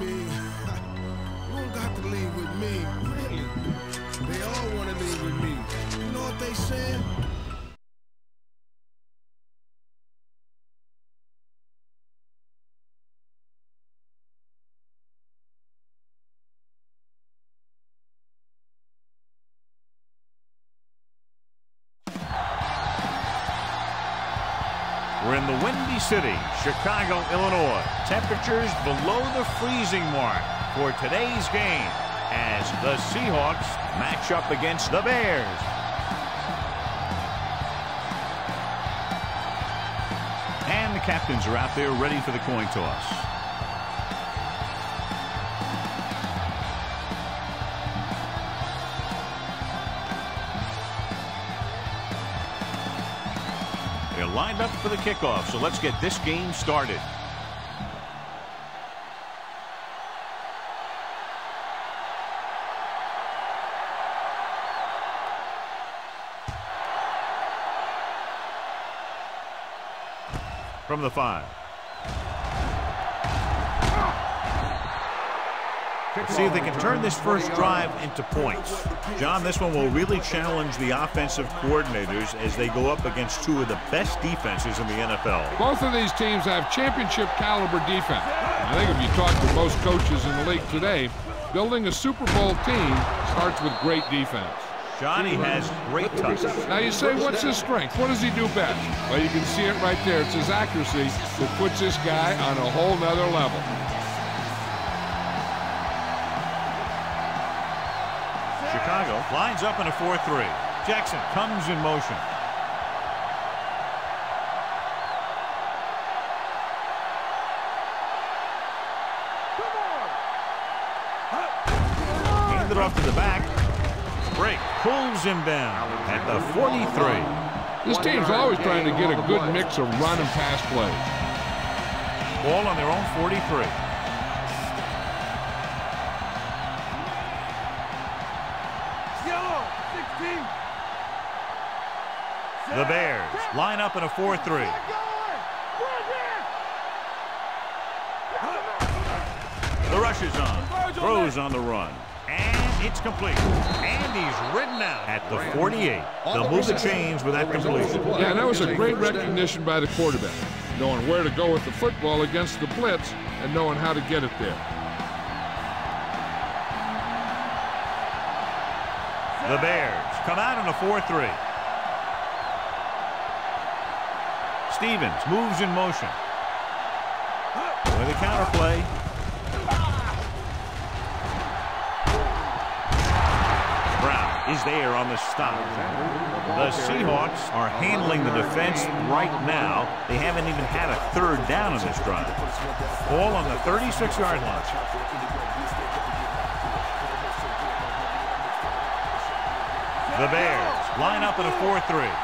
mean, you don't got to leave with me, really. They all want to leave with me. You know what they saying? We're in the Windy City, Chicago, Illinois. Temperatures below the freezing mark for today's game as the Seahawks match up against the Bears. And the captains are out there ready for the coin toss. Lined up for the kickoff, so let's get this game started. From the 5. Let's see if they can turn this first drive into points. John, this one will really challenge the offensive coordinators as they go up against two of the best defenses in the NFL. Both of these teams have championship caliber defense. I think if you talk to most coaches in the league today, building a Super Bowl team starts with great defense. Johnny has great touch. Now you say, what's his strength? What does he do best? Well, you can see it right there. It's his accuracy that puts this guy on a whole nother level. Chicago lines up in a 4-3. Jackson comes in motion. Handed off to the back. Break pulls him down at the 43. This team's always trying to get a good mix of run and pass plays. Ball on their own 43. The Bears line up in a 4-3. The rush is on. Throws on the run. And it's complete. And he's ridden out at the 48. They'll move the chains with that completion. Yeah, and that was a great recognition by the quarterback, knowing where to go with the football against the blitz and knowing how to get it there. The Bears come out on a 4-3. Stevens moves in motion. With a counterplay. Brown is there on the stop. The Seahawks are handling the defense right now. They haven't even had a third down in this drive. Ball on the 36-yard line. The Bears line up at a 4-3.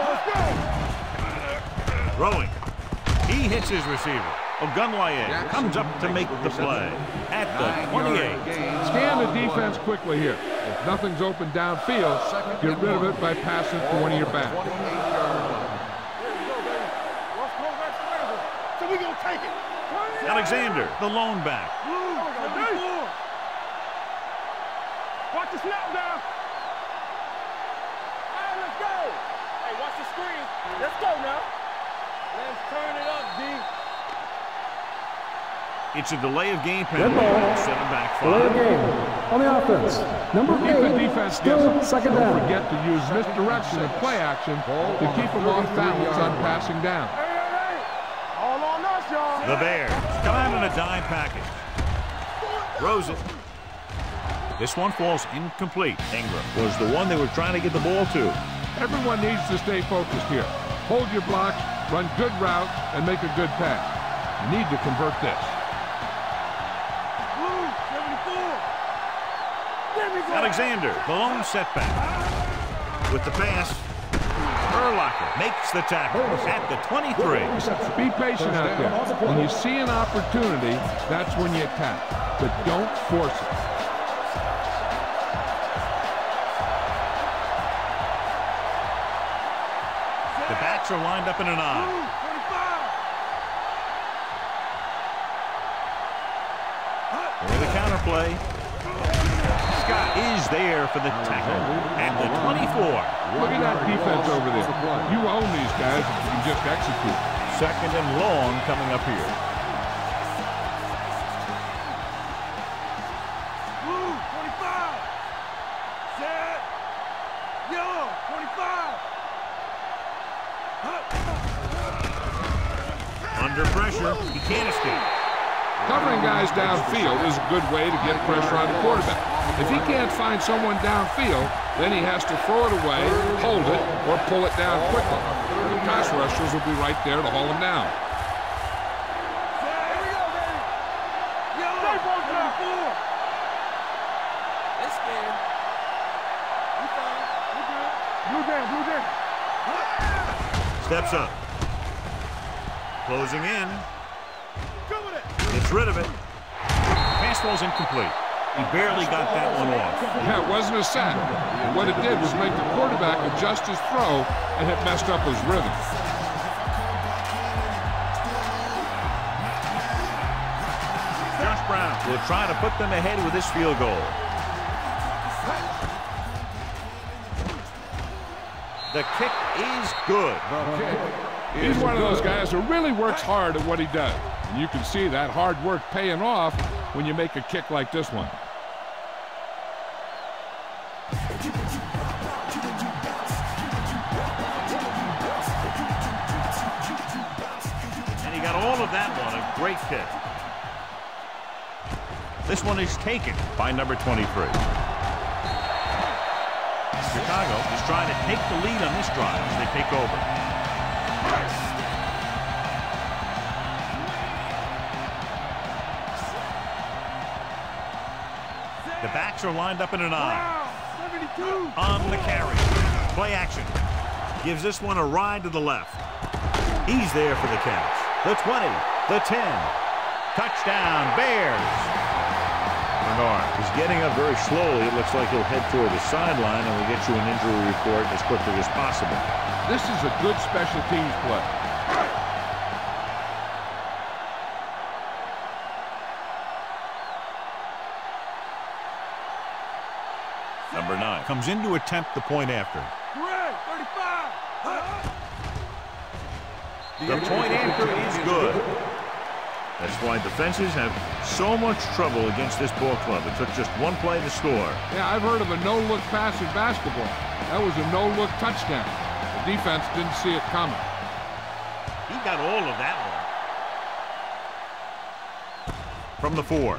Let's go. Throwing. He hits his receiver. Ogunwaye comes up to make the play at the 28. Scan the defense quickly here. If nothing's open downfield, get rid of it by passing to one of your backs. So we're going to take it. Alexander, the lone back. Watch the snap down. Hey, let's go. Hey, watch the screen. Let's go now. Let's turn it up, D. It's a delay of game penalty. Delay of game on the offense. Number 8. Still second down. Don't forget to use misdirection and play action to keep them off balance on passing down. The Bears come out in a dime package. Rosen. This one falls incomplete. Ingram was the one they were trying to get the ball to. Everyone needs to stay focused here. Hold your blocks, run good routes, and make a good pass. You need to convert this. Alexander, the lone setback. With the pass. Urlacher makes the tackle at the 23. Be patient out there. When you see an opportunity, that's when you attack. But don't force it. backs are lined up in an eye. With a counterplay. Scott is there for the tackle and the 24. Look at that defense over there. You own these guys if you can just execute. Second and long coming up here. He can't escape. Covering guys downfield is a good way to get pressure on the quarterback. If he can't find someone downfield, then he has to throw it away, hold it, or pull it down quickly. The pass rushers will be right there to haul him down. Steps up. Closing in. Gets rid of it. Fastball's incomplete. He barely got that one off. Yeah, it wasn't a sack. What it did was make the quarterback adjust his throw, and it messed up his rhythm. Josh Brown will try to put them ahead with this field goal. The kick is good. He's one of those guys who really works hard at what he does. And you can see that hard work paying off when you make a kick like this one. And he got all of that one. A great kick. This one is taken by number 23. Chicago is trying to take the lead on this drive as they take over. The backs are lined up in an eye. 72. On the carry. Play action. Gives this one a ride to the left. He's there for the catch. The 20. The 10. Touchdown, Bears. Maynard is getting up very slowly. It looks like he'll head toward the sideline, and we'll get you an injury report as quickly as possible. This is a good special teams play. Number 9 comes in to attempt the point after. The point after is good. That's why defenses have so much trouble against this ball club. It took just one play to score. Yeah, I've heard of a no-look pass in basketball. That was a no-look touchdown. The defense didn't see it coming. He got all of that one. From the 4.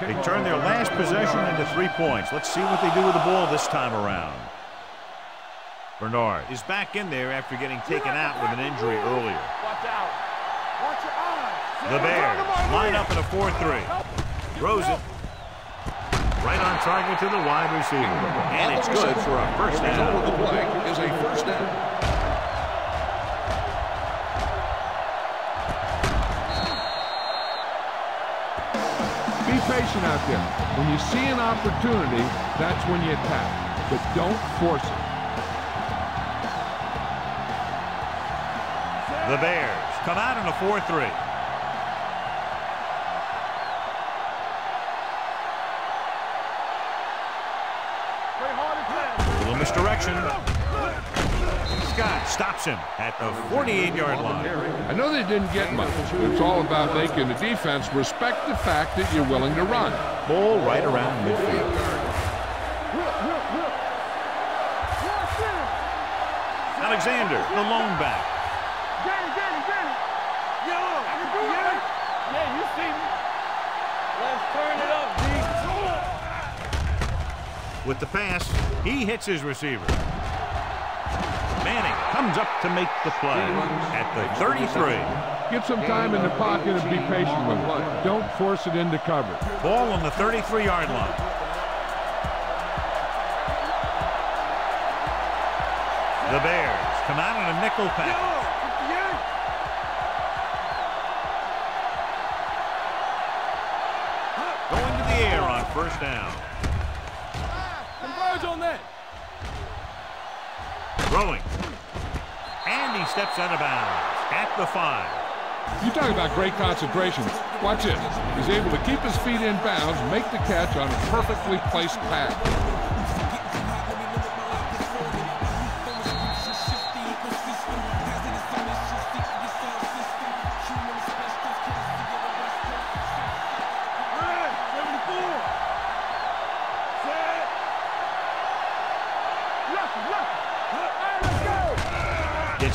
They turned their last possession into 3 points. Let's see what they do with the ball this time around. Bernard is back in there after getting taken out with an injury earlier. Watch out. Watch your eyes. The Bears line up in a 4-3. Throws it. Right on target to the wide receiver. And it's good for a first down. The result of the play is a first down. Be patient out there. When you see an opportunity, that's when you attack. But don't force it. The Bears come out in a 4-3. A little misdirection. Scott stops him at the 48-yard line. I know they didn't get much. It's all about making the defense respect the fact that you're willing to run. Ball right around midfield. Alexander, the lone back. With the pass, he hits his receiver. Manning comes up to make the play at the 33. Get some time in the pocket and be patient with it. Don't force it into cover. Ball on the 33-yard line. The Bears come out in a nickel pack. Going to the air on first down. edge on that. Throwing. And he steps out of bounds at the 5. You talk about great concentration. Watch this. He's able to keep his feet in bounds, make the catch on a perfectly placed pass.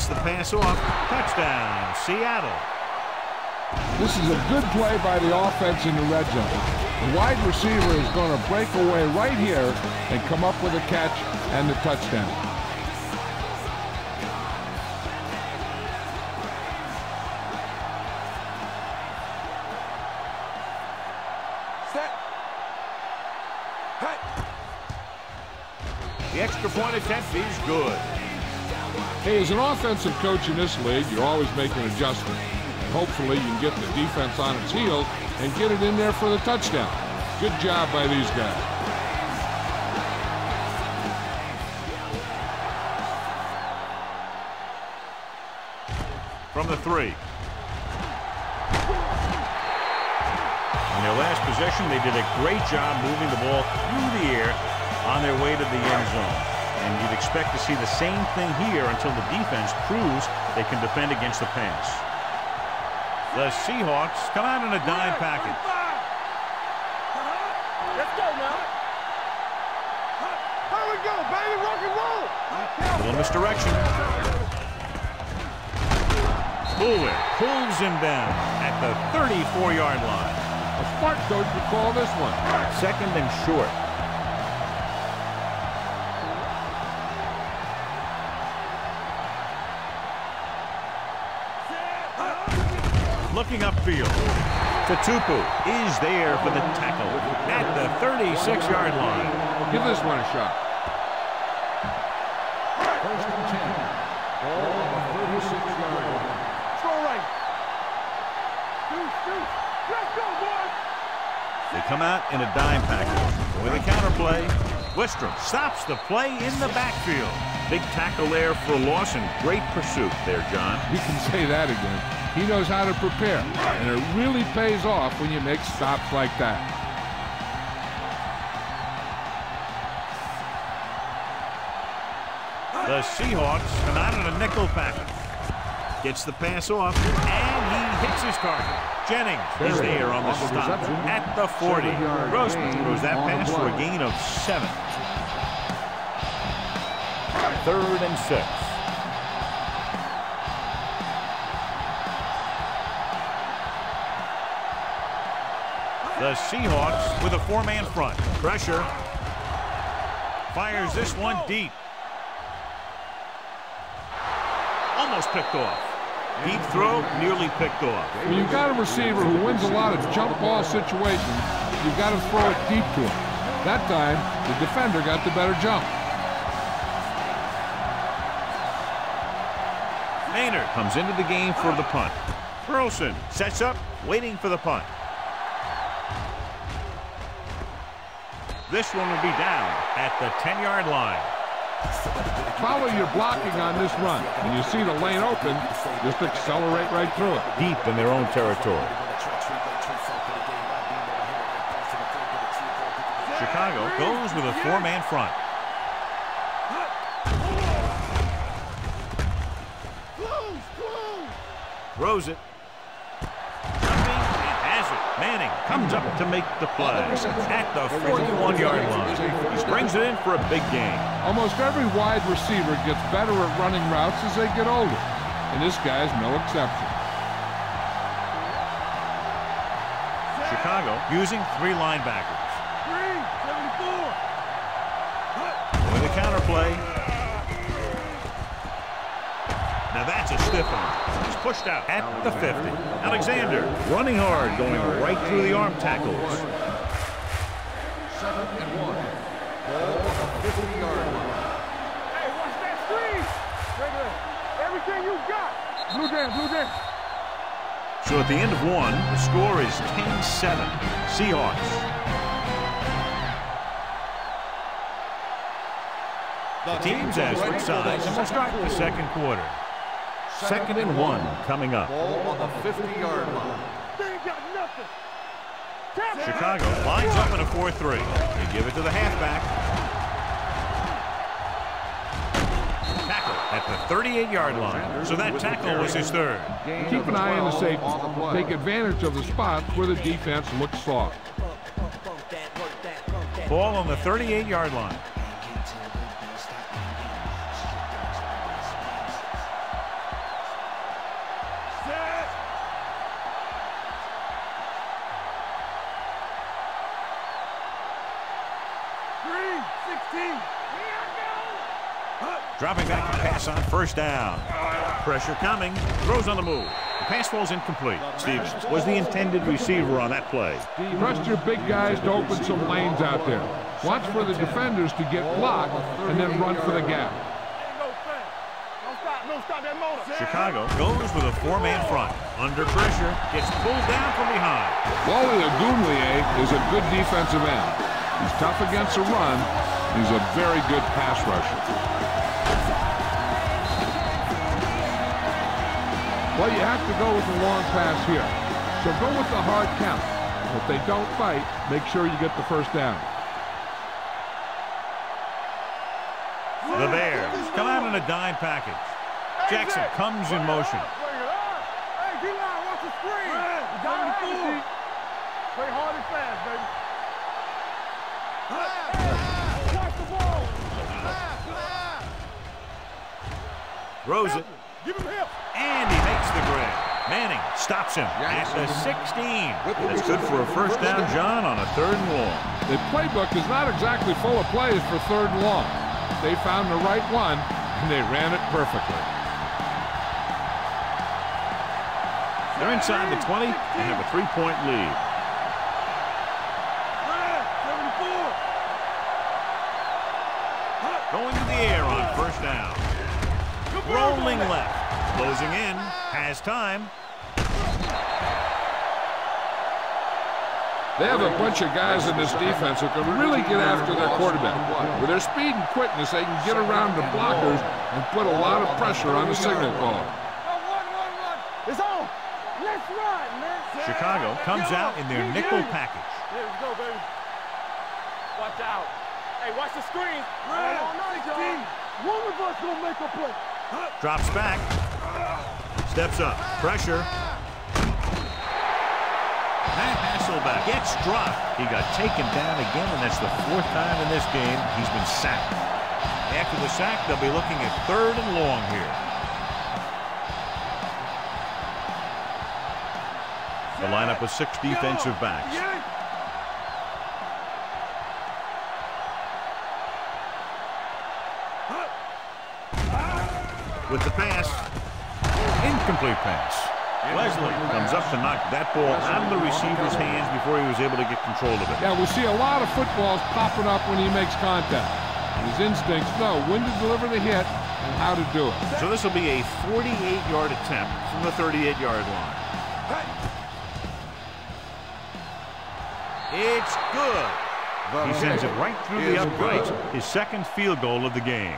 The pass off. Touchdown, Seattle. This is a good play by the offense in the red zone. The wide receiver is going to break away right here and come up with a catch and the touchdown. Set. Cut. The extra point attempt is good. Hey, as an offensive coach in this league, you're always making adjustments. Hopefully, you can get the defense on its heels and get it in there for the touchdown. Good job by these guys. From the 3. On their last possession, they did a great job moving the ball through the air on their way to the end zone. And you'd expect to see the same thing here until the defense proves they can defend against the pass. The Seahawks come out in a dime package. Let's go now. Here we go, baby. Rock and roll. A little misdirection. Fuller pulls him down at the 34-yard line. A smart coach would call this one. Second and short. Looking upfield, Tatupu is there for the tackle at the 36-yard line. Give this one a shot. First and 10. Ball on the 36-yard line. Throw right. Let's go, boys. They come out in a dime package with a counterplay. Wistrom stops the play in the backfield. Big tackle there for Lawson. Great pursuit there, John. You can say that again. He knows how to prepare, and it really pays off when you make stops like that. The Seahawks come out in a nickel package. Gets the pass off, and he hits his target. Jennings is there on the stop at the 40. Grossman throws that pass for a gain of 7. 3rd and 6. The Seahawks with a 4-man front. Pressure. Fires this one deep. Almost picked off. Deep throw, nearly picked off. When you've got a receiver who wins a lot of jump ball situations, you've got to throw it deep to him. That time, the defender got the better jump. Maynard comes into the game for the punt. Burleson sets up, waiting for the punt. This one will be down at the 10-yard line. Follow your blocking on this run. When you see the lane open, just accelerate right through it. Deep in their own territory. Chicago goes with a 4-man front. Throws it. Manning comes up to make the play at the 41-yard line. He brings it in for a big gain. Almost every wide receiver gets better at running routes as they get older, and this guy's no exception. Chicago using 3 linebackers. 374. With a counterplay. Now that's a stiff one. Pushed out at the 50. Alexander running hard, going right through the arm tackles. 7-1. Ball on the 50-yard line. Hey, watch that screen! Everything you got. Blue dance, blue dance. So at the end of one, the score is 10-7. Seahawks. The team's as for size, and we'll start the second quarter. Second and one coming up. Ball on the 50-yard line. They ain't got nothing. Chicago lines up in a 4-3. They give it to the halfback. Tackle at the 38-yard line. So that tackle was his third. Keep an eye on the safeties. Take advantage of the spots where the defense looks soft. Ball on the 38-yard line. Dropping back to pass on first down. Pressure coming. Throws on the move. The pass falls incomplete. Stevens was the intended receiver on that play. Trust your big guys to open some lanes out there. Watch for the defenders to get blocked and then run for the gap. Chicago goes with a four-man front. Under pressure, gets pulled down from behind. Wally Agumlie is a good defensive end. He's tough against the run. He's a very good pass rusher. Well, you have to go with the long pass here. So go with the hard count. If they don't fight, make sure you get the first down. The Bears come out in a dime package. Jackson comes in motion. Hey, D-line, watch the screen. Play hard and fast, baby. Watch the ball. Throws it. Give him hip. And he makes the grab. Manning stops him at the 16. That's good for a first down, John, on a third and long. The playbook is not exactly full of plays for third and long. They found the right one, and they ran it perfectly. They're inside the 20 and have a three-point lead. Going to the air on first down. Rolling left. Closing in, has time. They have a bunch of guys in this defense who can really get after their quarterback. With their speed and quickness, they can get around the blockers and put a lot of pressure on the signal call. It's on. Let's ride, man. Chicago comes out in their nickel package. There we go, baby. Watch out. Hey, watch the screen. One of us gonna make a play. Drops back. Steps up. Pressure. Matt Hasselbeck gets dropped. He got taken down again, and that's the fourth time in this game he's been sacked. After the sack, they'll be looking at third and long here. The lineup of six defensive backs. With the pass. Incomplete pass. Leslie comes up to knock that ball out of the receiver's hands before he was able to get control of it. Yeah, we see a lot of footballs popping up when he makes contact. His instincts know when to deliver the hit and how to do it. So this will be a 48-yard attempt from the 38-yard line. It's good. He sends it right through the uprights. His second field goal of the game.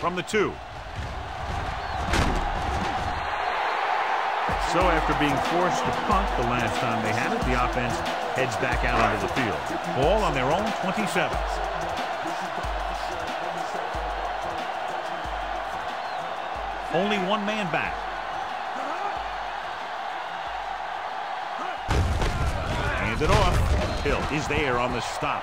From the two. So after being forced to punt the last time they had it, the offense heads back out onto the field. Ball on their own 27. Only one man back. Hands it off. Hill is there on the stop.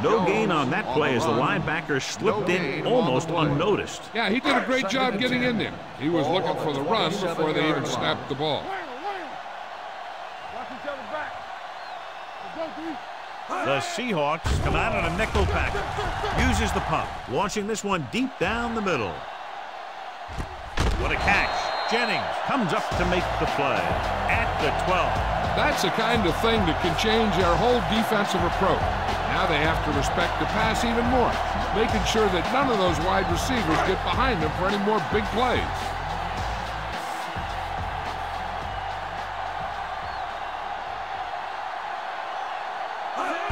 No gain on that play as the linebacker slipped in almost unnoticed. Yeah, he did a great job getting in there. He was looking for the run before they even snapped the ball. The Seahawks come out on a nickel package. Uses the pump, launching this one deep down the middle. What a catch. Jennings comes up to make the play at the 12. That's the kind of thing that can change our whole defensive approach. Now they have to respect the pass even more, making sure that none of those wide receivers get behind them for any more big plays.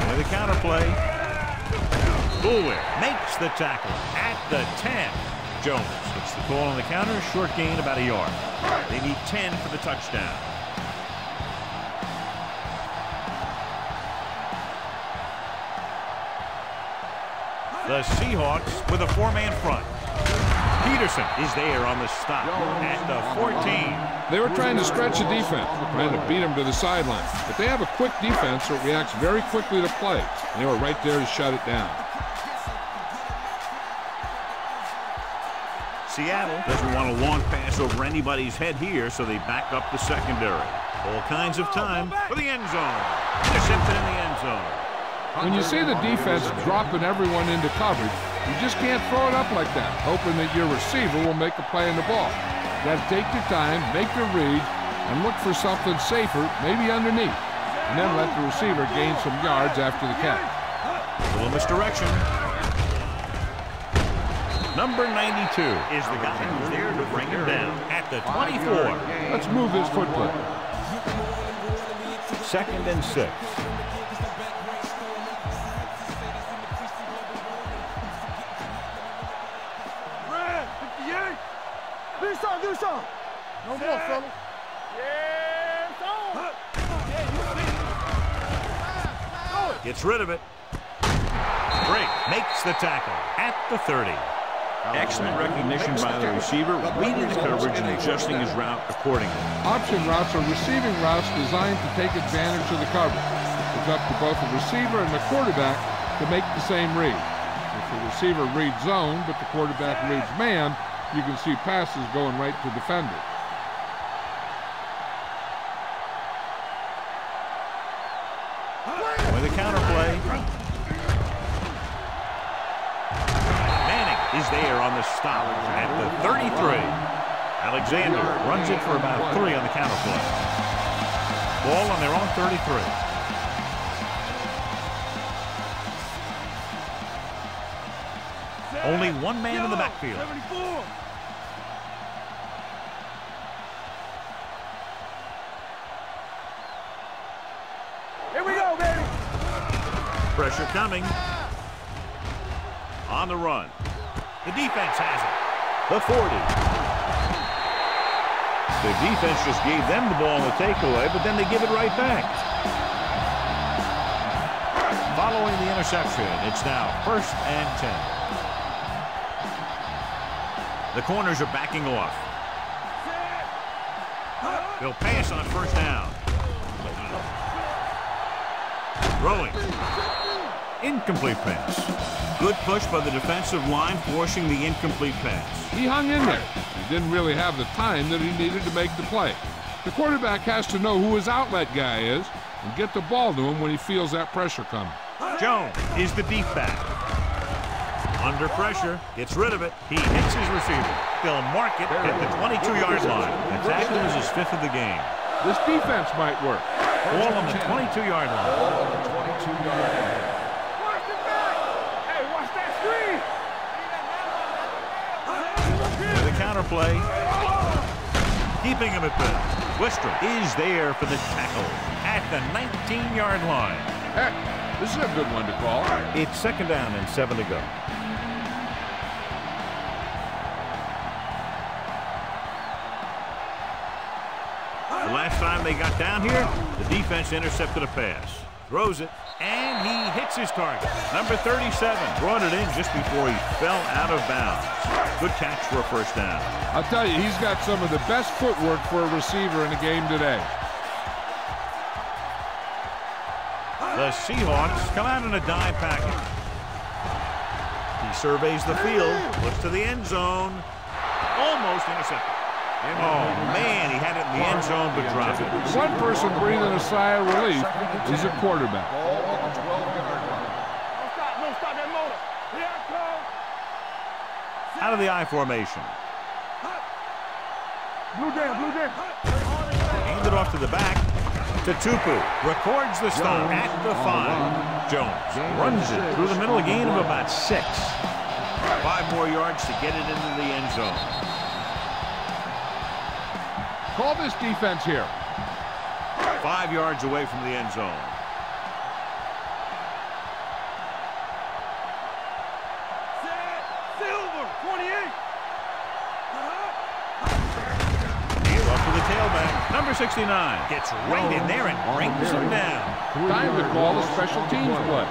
With a counterplay, Boulware makes the tackle at the 10. Jones gets the ball on the counter, short gain about a yard. They need 10 for the touchdown. The Seahawks with a four-man front. Peterson is there on the stop at the 14. They were trying to stretch the defense, trying to beat him to the sideline. But they have a quick defense that reacts very quickly to plays. They were right there to shut it down. Seattle doesn't want a long pass over anybody's head here, so they back up the secondary. All kinds of time for the end zone. Intercepted in the end zone. When you see the defense dropping everyone into coverage, you just can't throw it up like that, hoping that your receiver will make a play in the ball. You got to take your time, make your read, and look for something safer, maybe underneath, and then let the receiver gain some yards after the catch. A little misdirection. Number 92 is the guy who's there to bring him down at the 24. Let's move this football. Second and 6. Red, 58. Do some. No more, fella. Yes, on. Gets rid of it. Break makes the tackle at the 30. Excellent recognition by the receiver, reading the coverage and adjusting his route accordingly. Option routes are receiving routes designed to take advantage of the coverage. It's up to both the receiver and the quarterback to make the same read. If the receiver reads zone, but the quarterback reads man, you can see passes going right to defenders. With a counterplay. There on the stop at the 33. Alexander runs it for about 3 on the counterplay. Ball on their own 33. Only one man in the backfield. Here we go, baby. Pressure coming. On the run. The defense has it. The 40. The defense just gave them the ball in the takeaway, but then they give it right back. Following the interception, it's now 1st and 10. The corners are backing off. They'll pass on 1st down. Throwing. Incomplete pass. Good push by the defensive line, forcing the incomplete pass. He hung in there. He didn't really have the time that he needed to make the play. The quarterback has to know who his outlet guy is and get the ball to him when he feels that pressure coming. Jones is the deep back. Under pressure, gets rid of it. He hits his receiver. They'll mark it at the 22-yard line. The tackle is his 5th of the game. This defense might work. Ball on the 22-yard line. Ball on the 22-yard line. Play, keeping him at bay. Wistrom is there for the tackle at the 19-yard line. Heck, this is a good one to call. It's 2nd down and 7 to go. The last time they got down here, the defense intercepted a pass. Throws it, and he hits his target. Number 37 brought it in just before he fell out of bounds. Good catch for a 1st down. I'll tell you, he's got some of the best footwork for a receiver in the game today. The Seahawks come out in a dive package. He surveys the field, looks to the end zone. Almost intercepted. Oh, man, he had it in the end zone, but dropped it. One person breathing a sigh of relief is a quarterback. Out of the I formation. Blue jam. Aimed it off to the back to Tupu. Records the stop at the 5. Jones runs it through the middle, gain of about 6. 5 more yards to get it into the end zone. Call this defense here. 5 yards away from the end zone. Number 69 gets right in there and brings him down. Time to call the special teams play.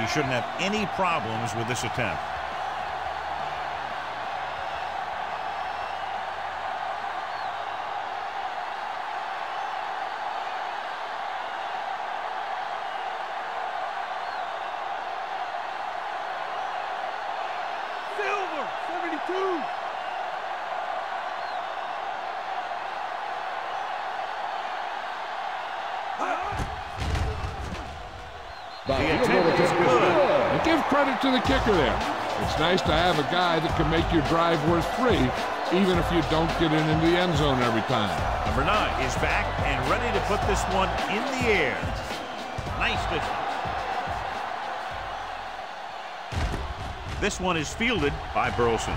He shouldn't have any problems with this attempt. To the kicker there. It's nice to have a guy that can make your drive worth 3, even if you don't get it into the end zone every time. Number 9 is back and ready to put this one in the air. Nice distance. This one is fielded by Burleson.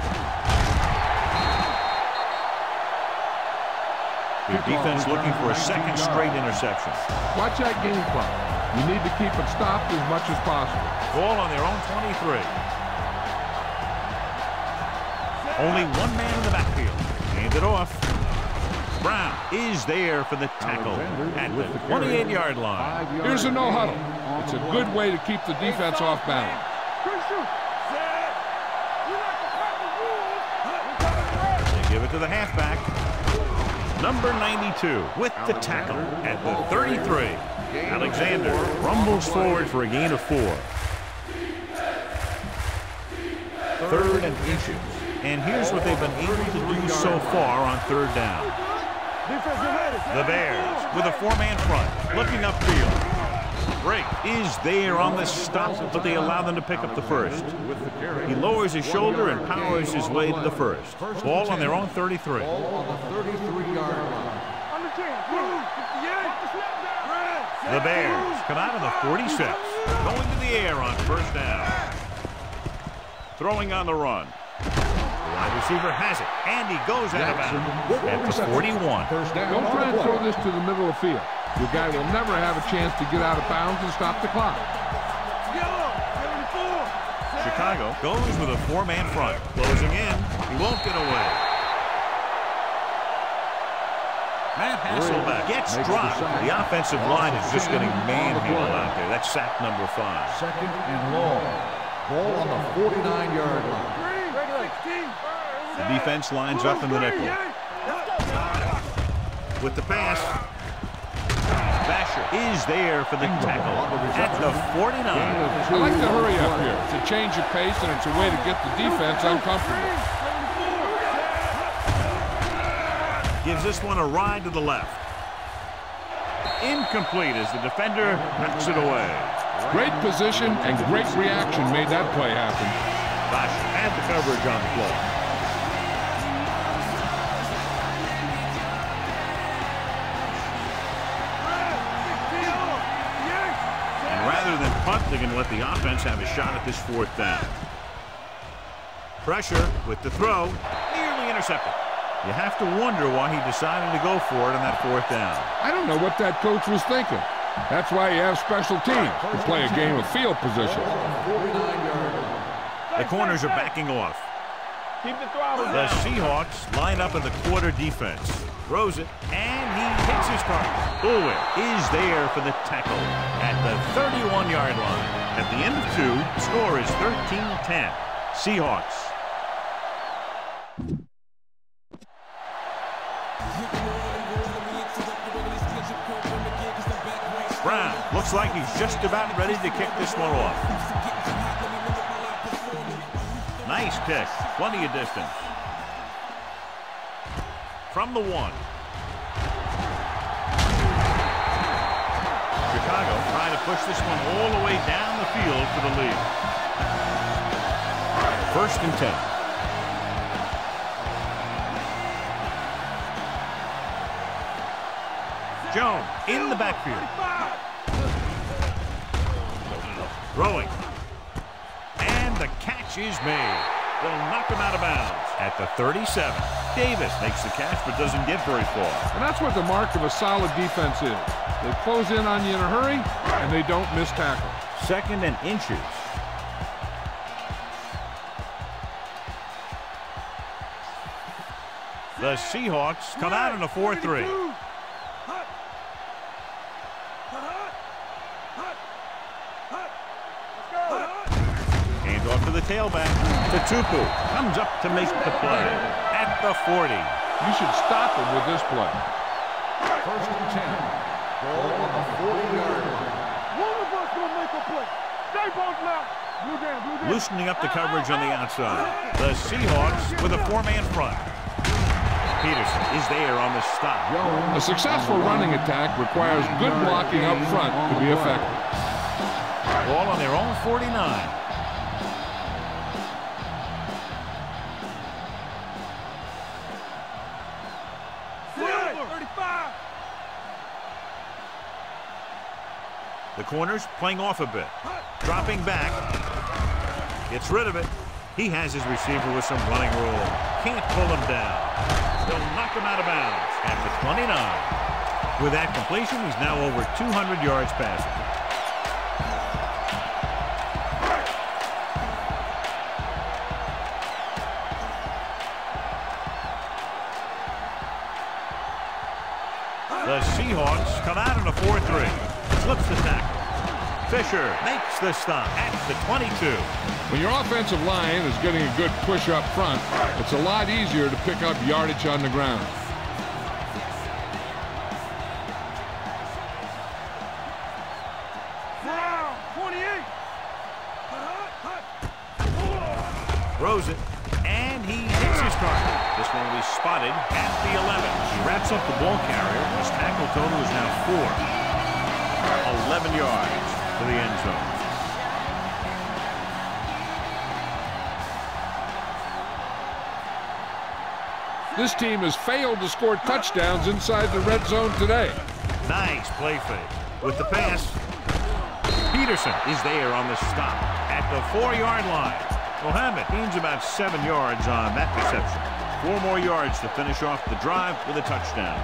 The defense looking for a second straight interception. Watch that game clock. You need to keep it stopped as much as possible. Ball on their own 23. Only one man in the backfield. Hand it off. Brown is there for the tackle at the 28-yard line. Here's a no huddle. It's a good way to keep the defense off balance. They give it to the halfback. Number 92 with the tackle at the 33. Alexander rumbles forward for a gain of 4. Third and inches. And here's what they've been able to do so far on third down. The Bears with a 4-man front looking upfield. Break is there on the stop, but they allow them to pick up the first. He lowers his shoulder and powers his way to the first. Ball on their own 33. The Bears come out of the 46, going to the air on first down. Throwing on the run. Wide receiver has it, and he goes out of bounds at the 41. Don't try and throw this to the middle of the field. Your guy will never have a chance to get out of bounds and stop the clock. Chicago goes with a 4-man front. Closing in, he won't get away. Matt Hasselbeck gets dropped. The offensive line is just getting manhandled out there. That's sack number 5. Second and long. Ball on the 49-yard line. The defense lines up in the nickel. With the pass, Basher is there for the tackle at the 49. I like the hurry up here. It's a change of pace, and it's a way to get the defense uncomfortable. Gives this one a ride to the left. Incomplete as the defender knocks it away. Great position and great reaction made that play happen. Basher had the coverage on the play. Than punt, they can let the offense have a shot at this fourth down. Pressure with the throw, nearly intercepted. You have to wonder why he decided to go for it on that fourth down. I don't know what that coach was thinking. That's why you have special teams to play a game of field position. The corners are backing off. Keep the throttle down. The Seahawks line up in the quarter defense. Throws it, and he hits his target. Owen is there for the tackle at the 31-yard line. At the end of 2, score is 13-10. Seahawks. Brown looks like he's just about ready to kick this one off. Nice kick, plenty of distance. From the 1. Chicago trying to push this one all the way down the field for the lead. First and 10. Jones in the backfield. Throwing. And the catch is made. They'll knock him out of bounds at the 37. Davis makes the catch but doesn't get very far. And that's what the mark of a solid defense is. They close in on you in a hurry, and they don't miss tackle. Second and inches. The Seahawks come out in a 4-3. Hand off to the tailback. Tatupu comes up to make the play at the 40. You should stop him with this play. First and 10. Loosening up the coverage on the outside. The Seahawks with a four-man front. Peterson is there on the stop. A successful running attack requires good blocking up front to be effective. Ball on their own 49. The corners playing off a bit. Dropping back. Gets rid of it. He has his receiver with some running room. Can't pull him down. They'll knock him out of bounds at the 29. With that completion, he's now over 200 yards passing. The Seahawks come out in a 4-3. Slips the tackle. Fisher makes the stop at the 22. When your offensive line is getting a good push up front, it's a lot easier to pick up yardage on the ground. Now, 28. Throws it, and he hits his target. This one will be spotted at the 11. He wraps up the ball carrier. His tackle total is now 4. 11 yards to the end zone. This team has failed to score touchdowns inside the red zone today. Nice play fake with the pass. Peterson is there on the stop at the 4-yard line. Mohammed gains about 7 yards on that reception. 4 more yards to finish off the drive with a touchdown.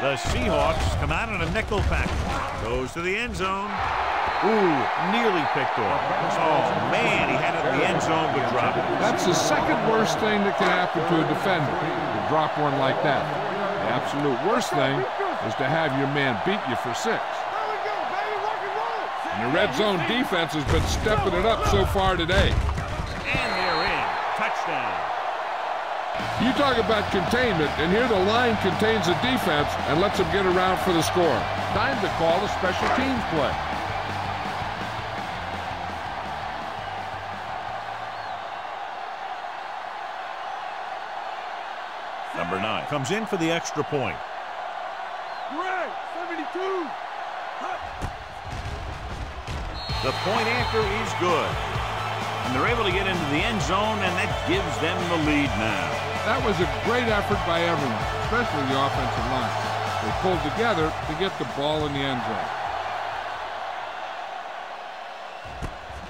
The Seahawks come out in a nickel pack. Goes to the end zone. Ooh, nearly picked off. Oh, man, he had it in the end zone, but dropped it. That's the second worst thing that can happen to a defender, to drop one like that. The absolute worst thing is to have your man beat you for 6. And the red zone defense has been stepping it up so far today. And they're in. Touchdown. You talk about containment, and here the line contains the defense and lets them get around for the score. Time to call a special teams play. Number 9 comes in for the extra point. Gray, 72. The point after is good. And they're able to get into the end zone, and that gives them the lead now. That was a great effort by everyone, especially the offensive line. They pulled together to get the ball in the end zone.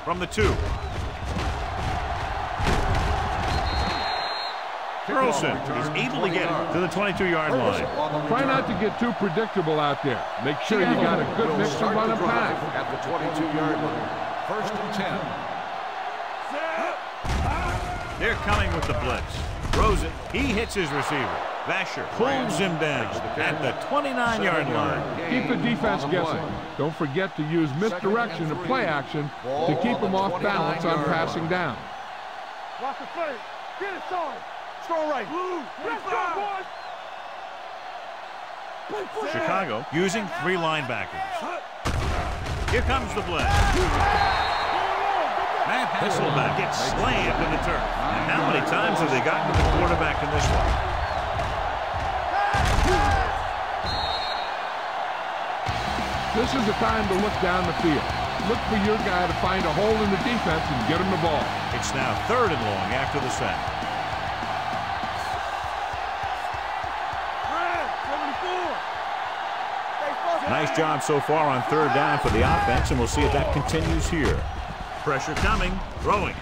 From the 2. Carlson is able to get it to the 22-yard line. Try not to get too predictable out there. Make sure you got a good mix and run and pass. At the 22-yard line, first and 10. They're coming with the blitz. Throws it. He hits his receiver. Vasher pulls him down at the 29-yard line. Keep the defense guessing. Don't forget to use misdirection and play action to keep him off balance on passing down. Watch the play. Get it started. Throw right. Let's go, boys. Chicago using 3 linebackers. Here comes the blitz. Matt Hasselbeck gets slammed in the turf. And how many times have they gotten to the quarterback in this one? This is the time to look down the field. Look for your guy to find a hole in the defense and get him the ball. It's now 3rd and long after the sack. Nice job so far on 3rd down for the offense, and we'll see if that continues here. Pressure coming, throwing.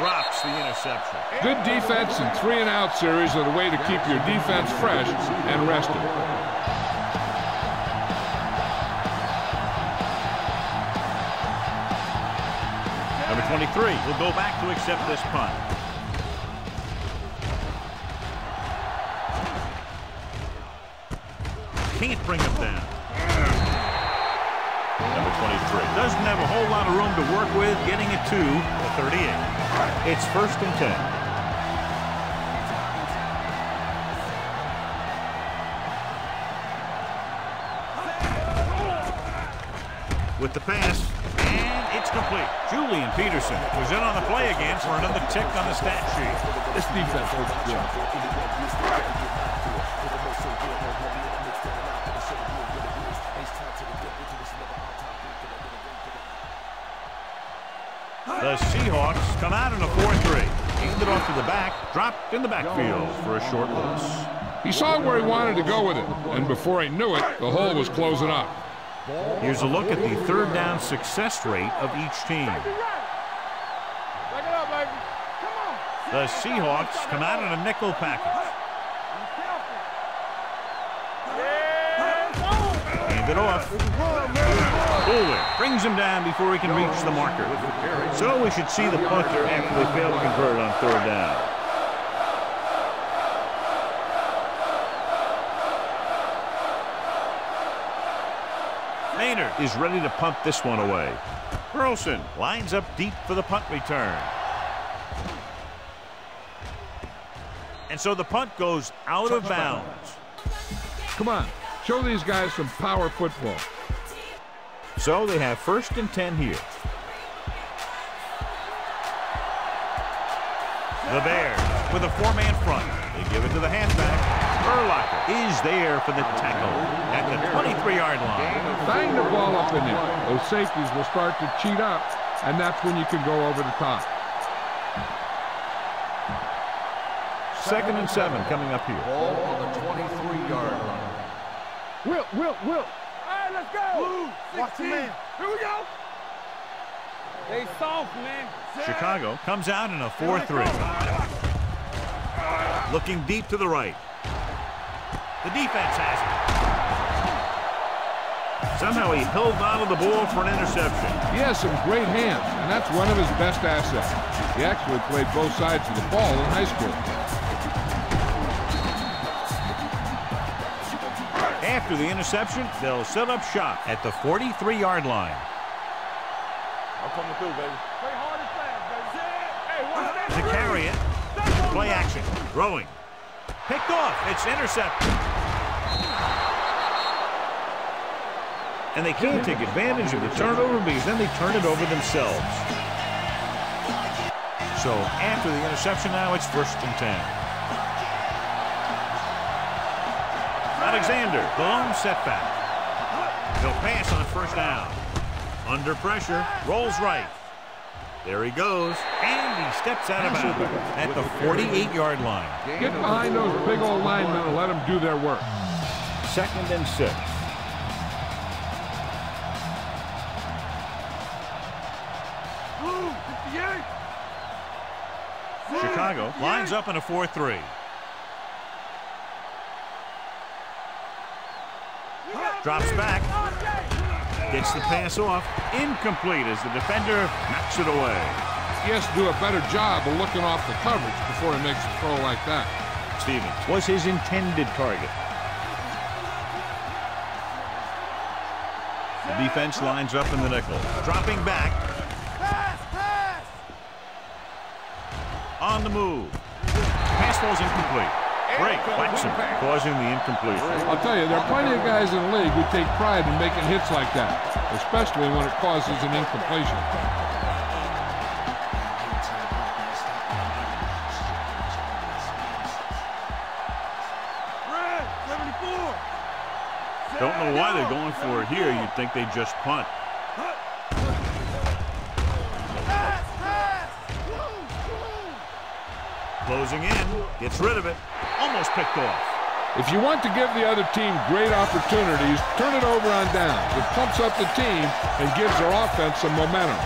Drops the interception. Good defense and 3-and-out series are the way to keep your defense fresh and rested. Number 23 will go back to accept this punt. Can't bring him down. Number 23 doesn't have a whole lot of room to work with, getting it to the 38. It's 1st and 10. With the pass, and it's complete. Julian Peterson was in on the play again for another tick on the stat sheet. This defense looks good. The Seahawks come out in a 4-3. Handed off to the back, dropped in the backfield for a short loss. He saw where he wanted to go with it, and before he knew it, the hole was closing up. Here's a look at the 3rd down success rate of each team. The Seahawks come out in a nickel package. Handed off. Brings him down before he can reach the marker. So we should see the punter after they fail to convert on 3rd down. Maynard is ready to punt this one away. Burleson lines up deep for the punt return. And so the punt goes out of bounds. Come on, show these guys some power football. So they have 1st and 10 here. The Bears with a 4-man front. They give it to the halfback. Urlacher is there for the tackle at the 23-yard line. Bang the ball up in there. Those safeties will start to cheat up, and that's when you can go over the top. 2nd and 7 coming up here. Ball on the 23-yard line. Will. Let's go. Watch the man. Here we go. They soft, man. Chicago comes out in a 4-3. Looking deep to the right. The defense has it. Somehow he held onto the ball for an interception. He has some great hands, and that's one of his best assets. He actually played both sides of the ball in high school. After the interception, they'll set up shop at the 43-yard line. I'm coming through, baby. Play hard and fast, baby. To carry it, play action, throwing. Picked off, it's intercepted. And they can't take advantage of the turnover because then they turn it over themselves. So after the interception now, it's 1st and 10. Alexander, the lone setback. He'll pass on 1st down. Under pressure, rolls right. There he goes, and he steps out of bounds at the 48-yard line. Get behind those big old linemen and let them do their work. 2nd and 6. Chicago lines up in a 4-3. Drops back, gets the pass off, incomplete as the defender knocks it away. He has to do a better job of looking off the coverage before he makes a throw like that. Stevens was his intended target. The defense lines up in the nickel, dropping back. Pass! On the move. Pass falls incomplete. Break, causing the incomplete. I'll tell you, there are plenty of guys in the league who take pride in making hits like that, especially when it causes an incompletion. Red, 74. Don't know why they're going for it here. You'd think they just punt. Closing in, gets rid of it, almost picked off. If you want to give the other team great opportunities, turn it over on downs. It pumps up the team and gives their offense some momentum.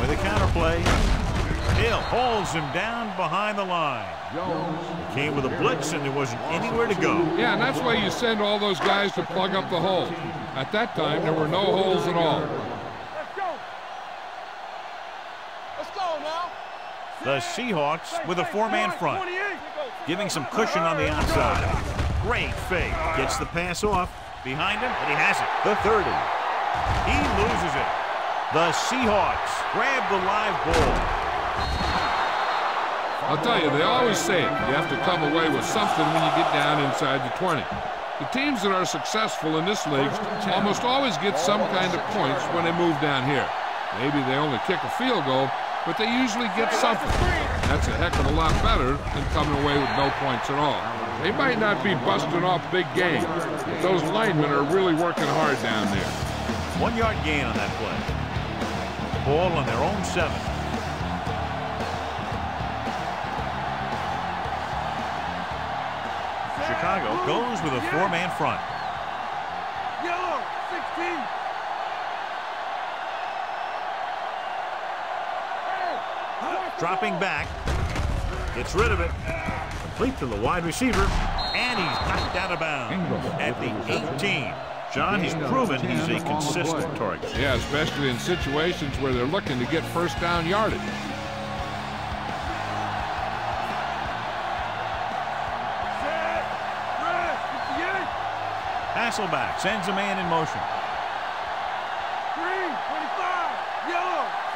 With a counterplay, Hill hauls him down behind the line. Came with a blitz and there wasn't anywhere to go. Yeah, and that's why you send all those guys to plug up the hole. At that time, there were no holes at all. Let's go. Let's go now. The Seahawks with a four-man front, giving some cushion on the outside. Great fake. Gets the pass off. Behind him, and he has it. The 30. He loses it. The Seahawks grab the live ball. I'll tell you, they always say it. You have to come away with something when you get down inside the 20. The teams that are successful in this league almost always get some kind of points when they move down here. Maybe they only kick a field goal, but they usually get something. That's a heck of a lot better than coming away with no points at all. They might not be busting off big games, but those linemen are really working hard down there. 1 yard gain on that play. Ball on their own 7. Chicago goes with a four-man front. Yellow, 16. Dropping back. Gets rid of it. Complete to the wide receiver. And he's knocked out of bounds at the 18. John, he's proven he's a consistent target. Yeah, especially in situations where they're looking to get first down yardage. Hasselbeck sends a man in motion. 325, yellow,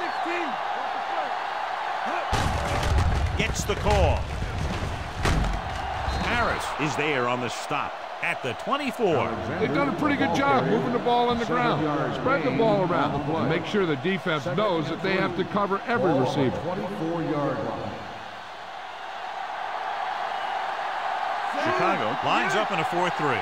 16. Gets the call. Harris is there on the stop at the 24. They've done a pretty good job moving the ball on the ground. Spread the ball around. And make sure the defense knows that they have to cover every receiver. 24-yard line. Chicago lines up in a 4-3.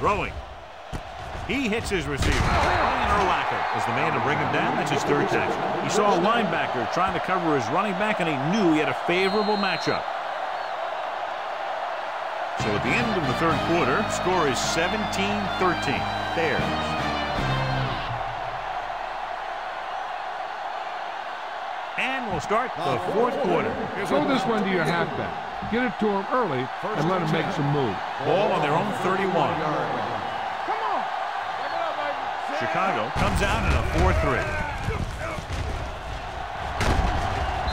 Throwing. He hits his receiver. Brian Urlacher is the man to bring him down. That's his third tackle. He saw a linebacker trying to cover his running back, and he knew he had a favorable matchup. So at the end of the third quarter, score is 17-13. Bears. And we'll start the fourth quarter. Throw this one to your halfback. Get it to him early and let him make some moves. Ball on their own 31. Come on. Chicago comes out in a 4-3.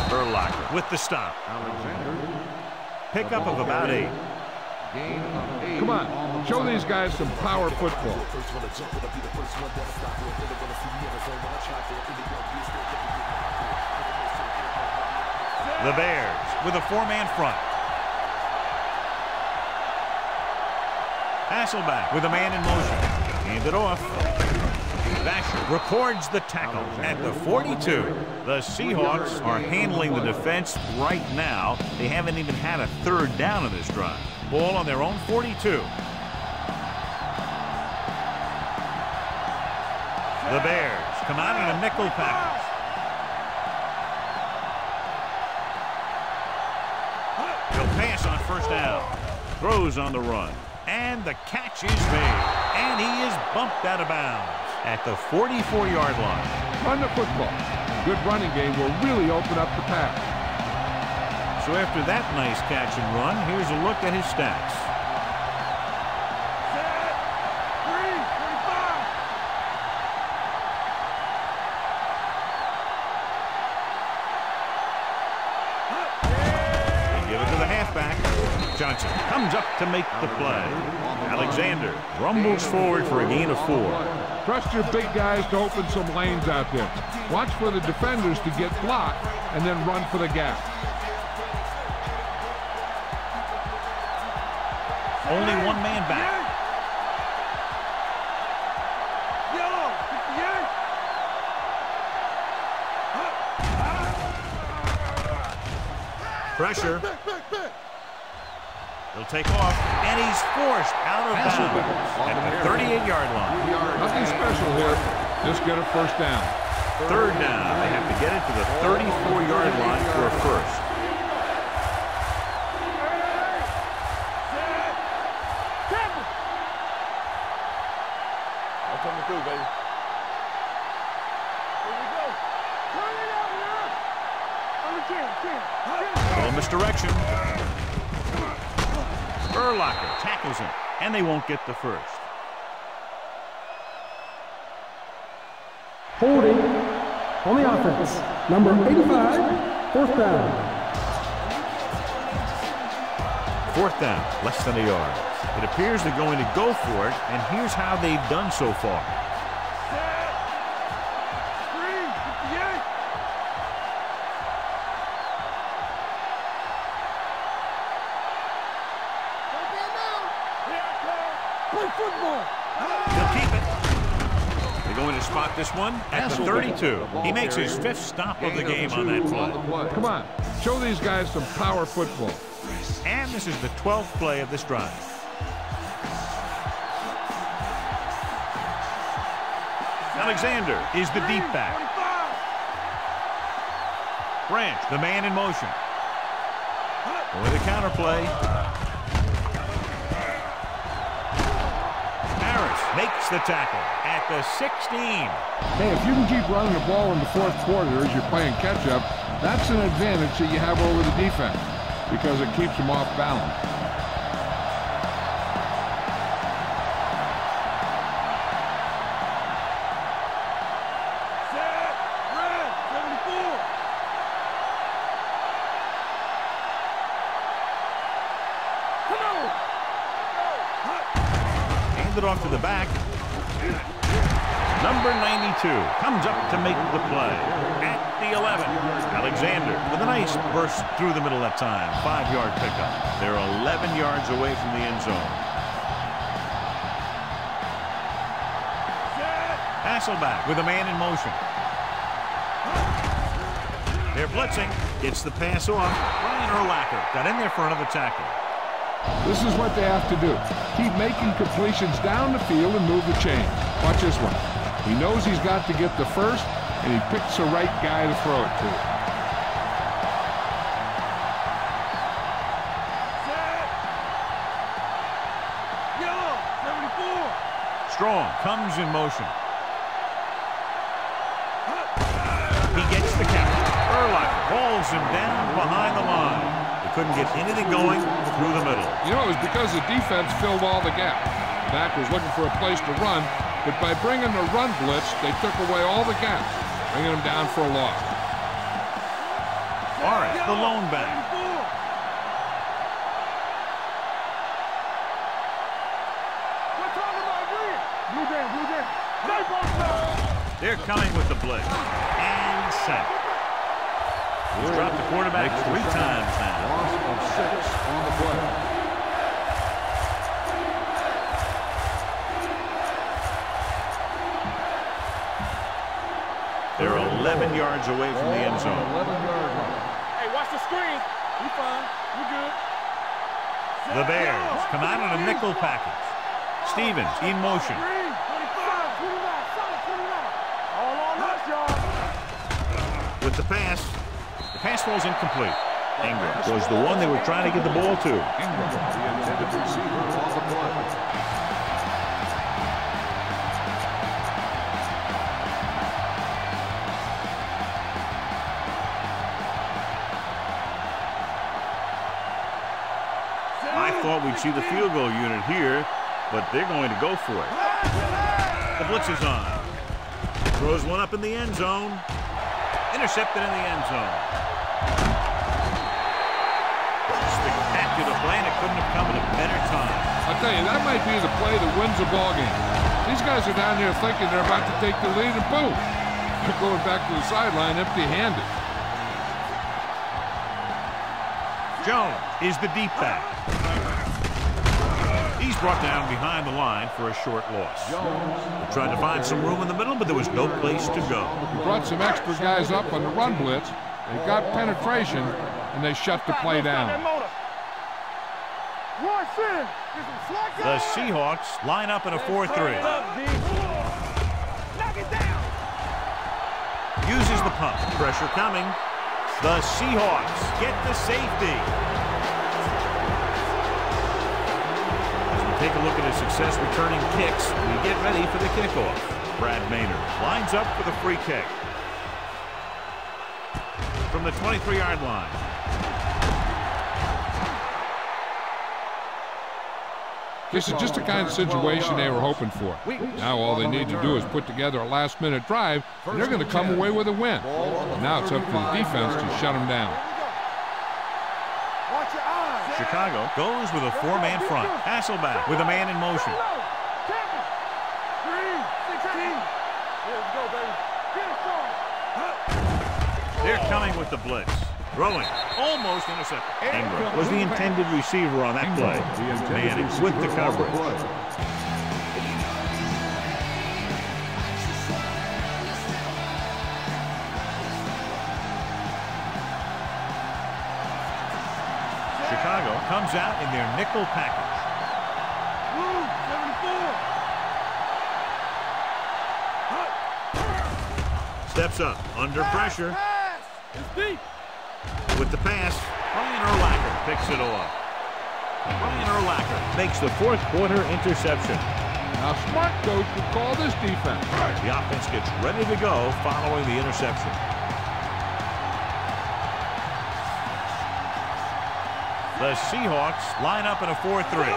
Urlacher with the stop. Pickup of about 8. Come on. Show these guys some power football. The Bears with a four-man front. Hasselbeck with a man in motion. Hand it off. Basher records the tackle at the 42. The Seahawks are handling the defense right now. They haven't even had a third down in this drive. Ball on their own 42. The Bears come out in a nickel package. He'll pass on first down. Throws on the run. And the catch is made. And he is bumped out of bounds at the 44-yard line. Run the football. Good running game will really open up the pass. So after that nice catch and run, here's a look at his stats. Johnson comes up to make the play. Alexander rumbles forward for a gain of 4. Trust your big guys to open some lanes out there. Watch for the defenders to get blocked and then run for the gap. Only one man back. Pressure. He'll take off, and he's forced out of bounds at the 38-yard line. Nothing special here. Just get a first down. Third down. They have to get it to the 34-yard line for a first. I'll come through, baby. Here we go. Turn it up, man. On the 10. A little misdirection. Urlacher tackles him, and they won't get the first. Holding on the offense. Number 85, fourth down. Fourth down, less than a yard. It appears they're going to go for it, and here's how they've done so far. This one at the 32. He makes his fifth stop of the game on that play. Come on, show these guys some power football. And this is the 12th play of this drive. Alexander is the deep back. Branch, the man in motion. With a counterplay. Makes the tackle at the 16. Hey, if you can keep running the ball in the fourth quarter as you're playing catch-up, that's an advantage that you have over the defense because it keeps them off balance. Off to the back. Number 92 comes up to make the play at the 11. Alexander with a nice burst through the middle that time. 5-yard pickup. They're 11 yards away from the end zone. Hasselbeck with a man in motion. They're blitzing. Gets the pass off. Brian Urlacher got in there for another tackle. This is what they have to do. Keep making completions down the field and move the chain. Watch this one. He knows he's got to get the first, and he picks the right guy to throw it to. Strong comes in motion. He gets the catch. Urlacher rolls him down behind the line. Couldn't get anything going through the middle. You know, it was because the defense filled all the gaps. Mack was looking for a place to run, but by bringing the run blitz, they took away all the gaps, bringing them down for a loss. All right, the lone back. They're coming with the blitz. And sack. He's dropped the quarterback three times now. Loss of 6 on the play. They're 11 yards away from the end zone. 11-yard line. Hey, watch the screen. You fine. You good. The Bears come out in a nickel package. Stevens in motion. With the pass. Pass falls incomplete. Ingram was the one they were trying to get the ball to. Ingram, the intended receiver on the play. I thought we'd see the field goal unit here, but they're going to go for it. The blitz is on. Throws one up in the end zone. Intercepted in the end zone. Spectacular play, and it couldn't have come at a better time. I'll tell you, that might be the play that wins the ball game. These guys are down here thinking they're about to take the lead, and boom, they're going back to the sideline empty-handed. Jones is the deep back. He's brought down behind the line for a short loss. They tried to find some room in the middle, but there was no place to go. He brought some extra guys up on the run blitz. They got penetration. and they shut the play down. The Seahawks line up in a 4-3. Uses the pump. Pressure coming. The Seahawks get the safety. Take a look at his success returning kicks. We get ready for the kickoff. Brad Maynard lines up for the free kick. From the 23-yard line. This is just the kind of situation they were hoping for. Now all they need to do is put together a last-minute drive, and they're going to come away with a win. Now it's up to the defense to shut them down. Chicago goes with a four-man front. Hasselbeck with a man in motion. They're coming with the blitz. Throwing. Almost intercepted. Ingram was the intended receiver on that play. Manning with the coverage. Chicago comes out in their nickel package. Woo, 74. Steps up under pressure. It's deep. With the pass, Brian Urlacher picks it off. Brian Urlacher makes the fourth-quarter interception. Now smart coach would call this defense. The offense gets ready to go following the interception. The Seahawks line up in a 4-3.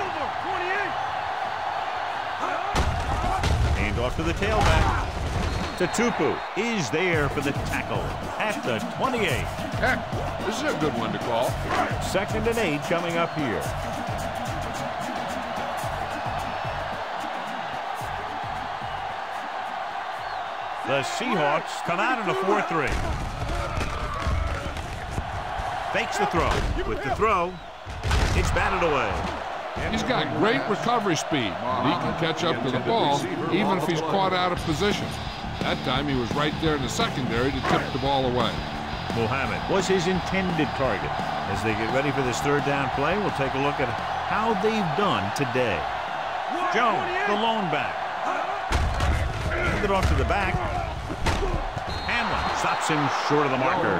Hand off to the tailback. Tatupu is there for the tackle at the 28. Heck, this is a good one to call. 2nd and 8 coming up here. The Seahawks come out in a 4-3. Fakes the throw. With the throw, it's batted away. He's got great recovery speed. He can catch up to the ball even if he's caught out of position. That time he was right there in the secondary to tip the ball away. Muhammad was his intended target. As they get ready for this third down play, we'll take a look at how they've done today. Jones, the lone back. Hand it off to the back. Hamlin stops him short of the marker.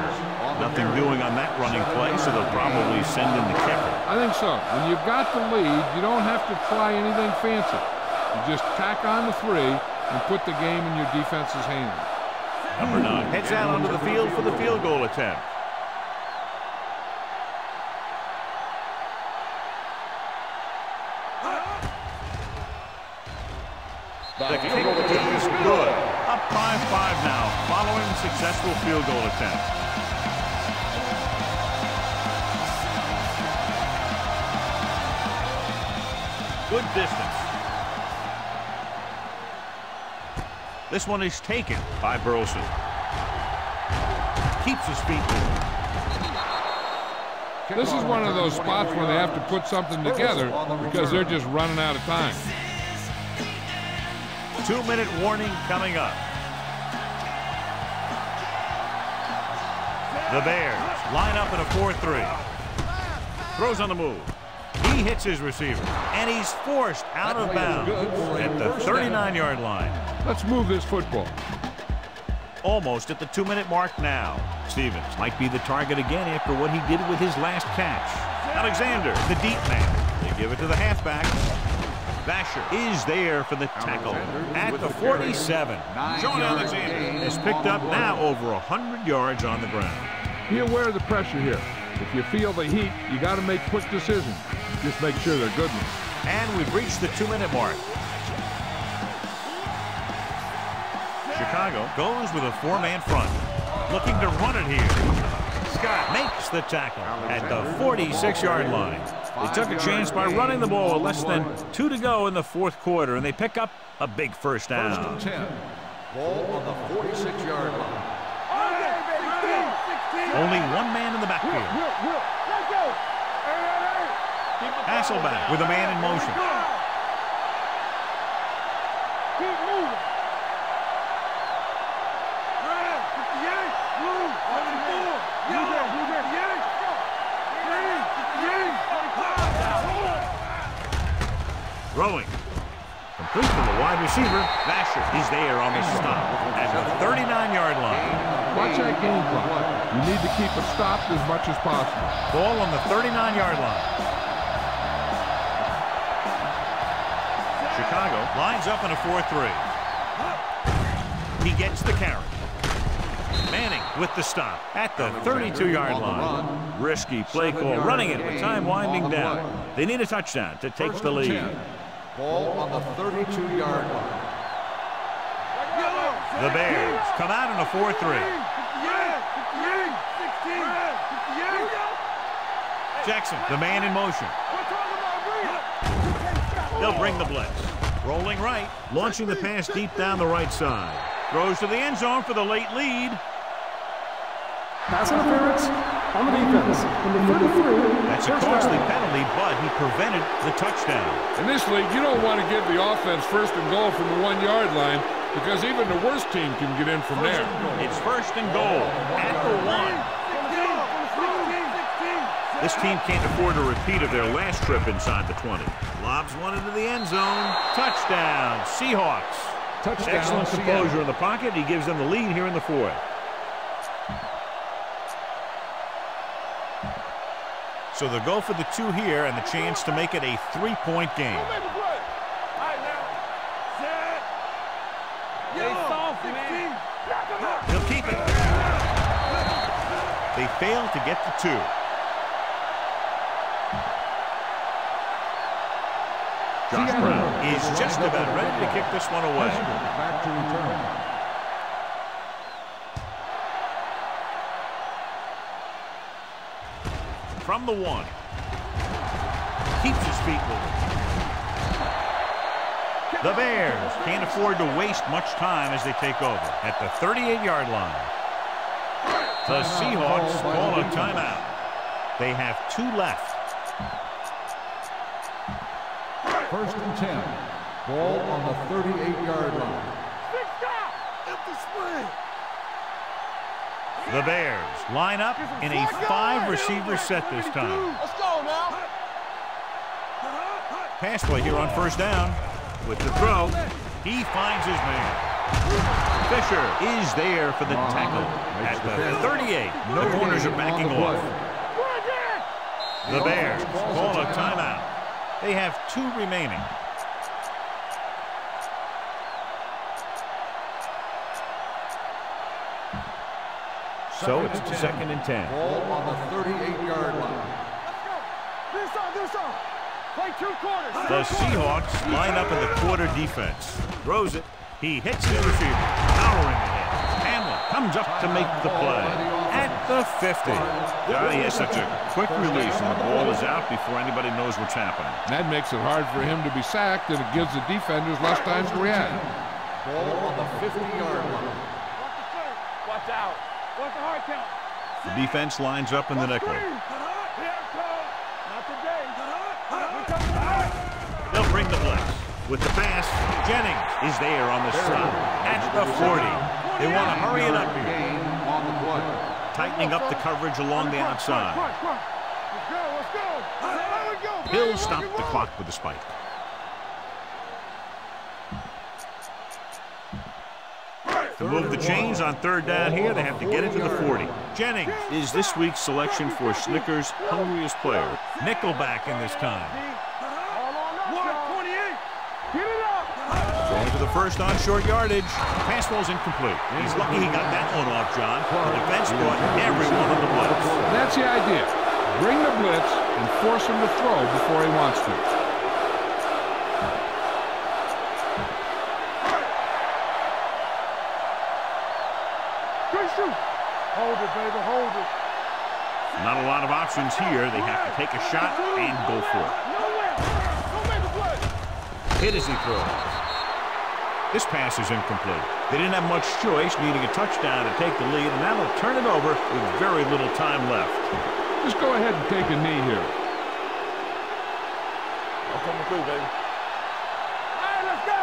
Nothing doing on that running play, so they'll probably send in the kicker. I think so. When you've got the lead, you don't have to try anything fancy. You just tack on the 3 and put the game in your defense's hands. Number 9 heads out onto the field for the field goal attempt. The kick is good. Up 5-5 now, following the successful field goal attempt. Good distance. This one is taken by Burleson. Keeps his feet moving. This is one of those spots where they have to put something together because they're just running out of time. 2-minute warning coming up. The Bears line up in a 4-3. Throws on the move. He hits his receiver, and he's forced out of bounds at the 39-yard line. Let's move this football. Almost at the 2-minute mark now. Stevens might be the target again after what he did with his last catch. Alexander, the deep man. They give it to the halfback. Basher is there for the tackle at the 47. Shaun Alexander has picked up now over 100 yards on the ground. Be aware of the pressure here. If you feel the heat, you got to make quick decisions. Just make sure they're good ones. And we've reached the 2-minute mark. Chicago goes with a 4-man front. Looking to run it here. Scott makes the tackle at the 46-yard line. They took a chance by running the ball with less than 2 to go in the 4th quarter, and they pick up a big first down. 1st and 10. Ball on the 46-yard line. Only one man in the backfield. Hasselbeck with a man in motion. Throwing. Complete to the wide receiver. Basher. He's there on the stop at the 39-yard line. Watch that game clock. You need to keep it stopped as much as possible. Ball on the 39-yard line. Chicago lines up in a 4-3. He gets the carry. Manning with the stop at the 32-yard line. Risky play call. Running it with time winding down. They need a touchdown to take the lead. Ball on the 32-yard line. The Bears come out in a 4-3. Jackson, the man in motion. They'll bring the blitz. Rolling right, launching the pass deep down the right side. Throws to the end zone for the late lead. Pass interference on the defense. That's a costly penalty, but he prevented the touchdown. In this league, you don't want to give the offense first and goal from the 1-yard line because even the worst team can get in from there. It's first and goal at the 1. This team can't afford a repeat of their last trip inside the 20. Lobs one into the end zone. Touchdown, Seahawks. Touchdown. Excellent composure in the pocket. He gives them the lead here in the 4th. So they'll go for the 2 here and the chance to make it a 3-point game. They'll keep it. They fail to get the 2. Josh Brown is just about ready to kick this one away. Back to return. From the 1. Keeps his feet moving. The Bears can't afford to waste much time as they take over at the 38-yard line. The Seahawks call a timeout. They have 2 left. First and 10. Ball on the 38-yard line. The Bears line up in a 5-receiver set this time. Let's go now. Pass play here on first down. With the throw, he finds his man. Fisher is there for the tackle at the 38. The corners are backing off. The Bears call a timeout. They have 2 remaining. So it's 2nd and 10. Ball on the 38-yard line. Let's go. This on. Play 2 quarters. The Seahawks line up in the quarter defense. Throws it. He hits the receiver. Powering it in. Hamlin comes up to make the play at the 50. Johnny has such a quick release, and the ball is out before anybody knows what's happening. That makes it hard for him to be sacked, and it gives the defenders less time to react. Ball on the 50-yard line. Watch out. What's the hard count? The defense lines up in the nickel. They'll bring the blitz. With the pass, Jennings is there on the stop at the 40. They want to hurry it up here. Tightening up the coverage along the outside. He'll stop the clock with the spike. To move the chains on 3rd down here, they have to get into the 40. Jennings is this week's selection for Snickers' hungriest player. Nickelback in this time. Going to the first on short yardage. Pass ball's incomplete. He's lucky he got that one off, John. The defense brought everyone on the blitz. That's the idea. Bring the blitz and force him to throw before he wants to. Hold it, baby, hold it. Not a lot of options here. They have to take a shot and go for it. Hit as he throws. This pass is incomplete. They didn't have much choice, needing a touchdown to take the lead, and that'll turn it over with very little time left. Just go ahead and take a knee here. I'm coming through, baby. All right, let's go.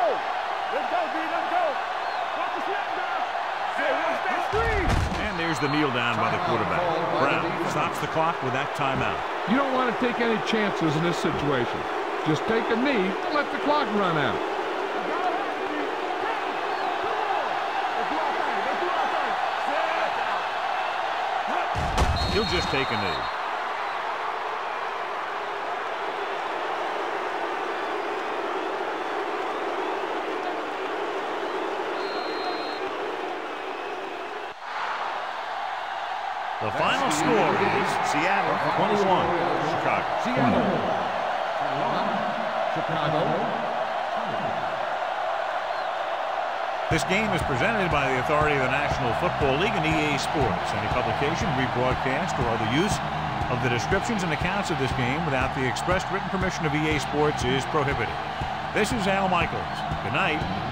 Let's go, B. Let's go. Watch the snap, guys. Watch that screen. Here's the kneel down by the quarterback. Brown stops the clock with that timeout. You don't want to take any chances in this situation. Just take a knee, let the clock run out. He'll just take a knee. The final score is Seattle 21, Chicago. Seattle 21, Chicago. This game is presented by the authority of the National Football League and EA Sports. Any publication, rebroadcast, or other use of the descriptions and accounts of this game without the expressed written permission of EA Sports is prohibited. This is Al Michaels. Good night.